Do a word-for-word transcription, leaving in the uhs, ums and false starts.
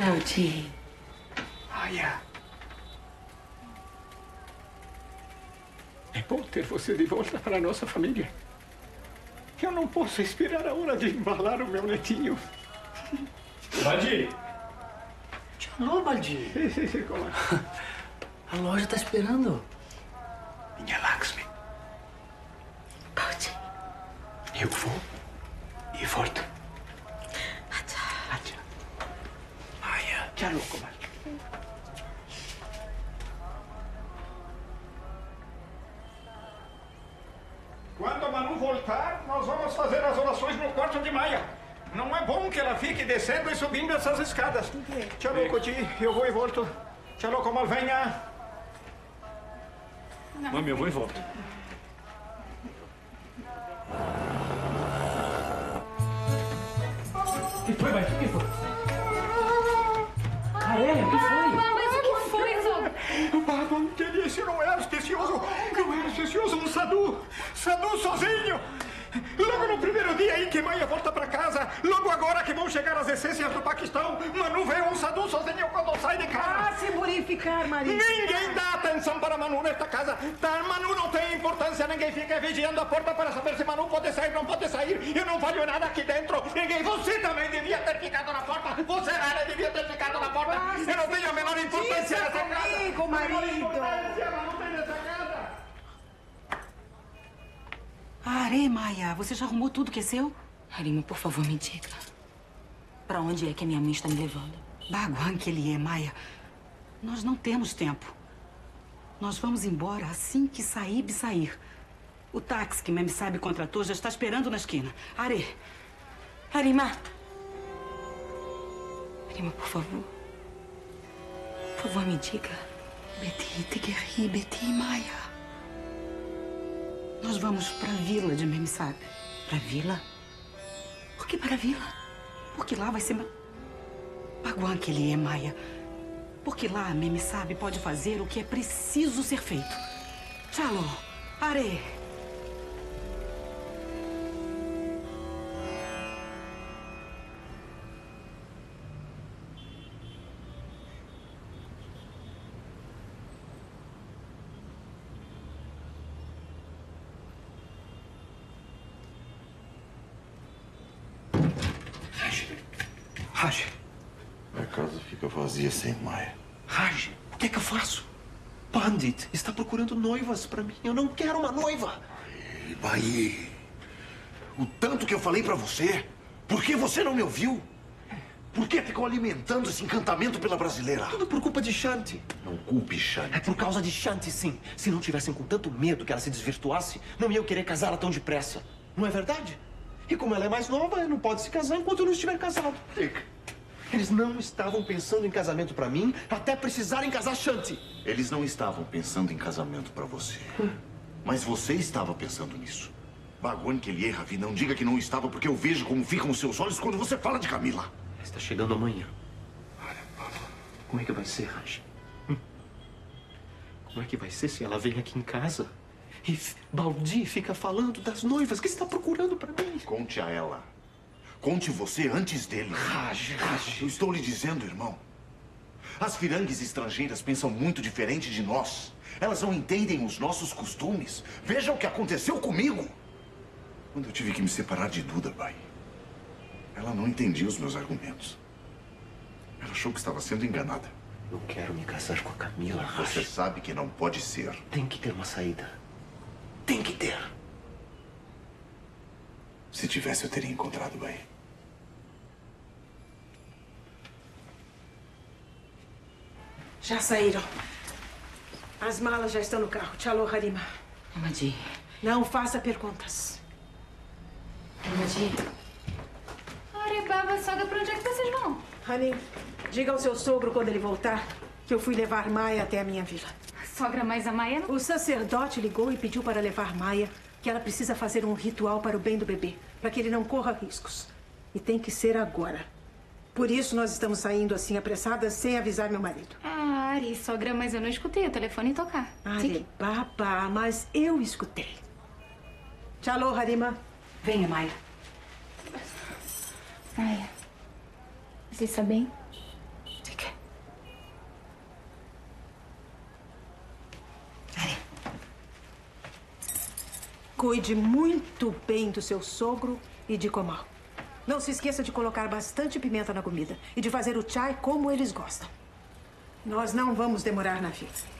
Baldi. Maya. É bom ter você de volta para a nossa família. Eu não posso esperar a hora de embalar o meu netinho. Baldi! De novo, Baldi? A loja tá esperando. Minha Lakshmi. Baldi. Eu vou e volto. Raja. Raja. Maya. Já louco, Baldi. Quando a Manu voltar, nós vamos fazer as orações no quarto de Maya. Não é bom que ela fique descendo e subindo essas escadas. Tchau, Coti. Eu vou e volto. Tchau, como venha. Mami, eu vou e volto. O que foi, mãe? O que foi? Caralho, o que foi? O Babu, que isso não é auspicioso, não é auspicioso, um Sadu, Sadu sozinho. Logo no primeiro dia aí que Maya volta pra casa, logo agora que vão chegar as essências do Paquistão, Manu vê um Sadu sozinho quando sai de casa. Ah, se purificar, Marisa. Ninguém dá atenção para Manu nesta casa, tá? Manu não tem importância, ninguém fica vigiando a porta para saber se Manu pode sair ou não pode sair. Eu não valho nada aqui dentro, ninguém. Você também devia ter ficado na porta, você, Raja, devia ter ficado na porta. Eu não tenho a menor importância nessa casa. Comigo, marido. Manu tem nessa casa. Are, Maya, você já arrumou tudo que é seu? Arima, por favor, me diga. Pra onde é que a minha mãe está me levando? Baguan que ele é, Maya. Nós não temos tempo. Nós vamos embora assim que Saib sair. O táxi que Meme Sabe contratou já está esperando na esquina. Are. Arima. Arima, por favor. Por favor, me diga. Beti, Teguerri, Beti, Maya. Nós vamos para a vila de Meme Sabe. Para a vila? Por que para a vila? Porque lá vai ser... Baguan que ele é, Maya. Porque lá a Meme Sabe pode fazer o que é preciso ser feito. Tchalo, are. Raja. Minha casa fica vazia sem Maya. Raja, o que é que eu faço? Pandit está procurando noivas pra mim. Eu não quero uma noiva. Bahia, Bahia. O tanto que eu falei pra você. Por que você não me ouviu? Por que ficou alimentando esse encantamento pela brasileira? Tudo por culpa de Shanti. Não culpe Shanti. É por causa de Shanti, sim. Se não tivessem com tanto medo que ela se desvirtuasse, não ia eu querer casá-la tão depressa. Não é verdade? E como ela é mais nova, não pode se casar enquanto eu não estiver casado. Eles não estavam pensando em casamento pra mim até precisarem casar Shanti. Eles não estavam pensando em casamento pra você. Hum. Mas você estava pensando nisso. Baguan que ele é, Ravi, não diga que não estava, porque eu vejo como ficam os seus olhos quando você fala de Camila. Está chegando amanhã. Olha, Pablo, como é que vai ser, Raja? Hum. Como é que vai ser se ela vem aqui em casa? E Baldi fica falando das noivas que está procurando pra mim. Conte a ela. Conte você antes dele. Raja, Raja. Eu estou lhe dizendo, irmão. As firangues estrangeiras pensam muito diferente de nós. Elas não entendem os nossos costumes. Veja o que aconteceu comigo. Quando eu tive que me separar de Duda, pai, ela não entendia os meus argumentos. Ela achou que estava sendo enganada. Eu quero me casar com a Camila, Raja. Você sabe que não pode ser. Tem que ter uma saída. Tem que ter. Se tivesse, eu teria encontrado bem. Já saíram. As malas já estão no carro. Tchau, Harima. Amadi. Não faça perguntas. Amadi. Ora, Baba, Saga, pra onde é que vocês vão? Honey, diga ao seu sogro quando ele voltar que eu fui levar Maya até a minha vila. Sogra, mas a Maya não... O sacerdote ligou e pediu para levar Maya, que ela precisa fazer um ritual para o bem do bebê, para que ele não corra riscos. E tem que ser agora. Por isso nós estamos saindo assim, apressadas, sem avisar meu marido. Ah, Ari, sogra, mas eu não escutei o telefone tocar. Ari, babá, mas eu escutei. Tchau, Harima. Venha, Maya. Maya, você está bem? Cuide muito bem do seu sogro e de Komal. Não se esqueça de colocar bastante pimenta na comida e de fazer o chai como eles gostam. Nós não vamos demorar na fila.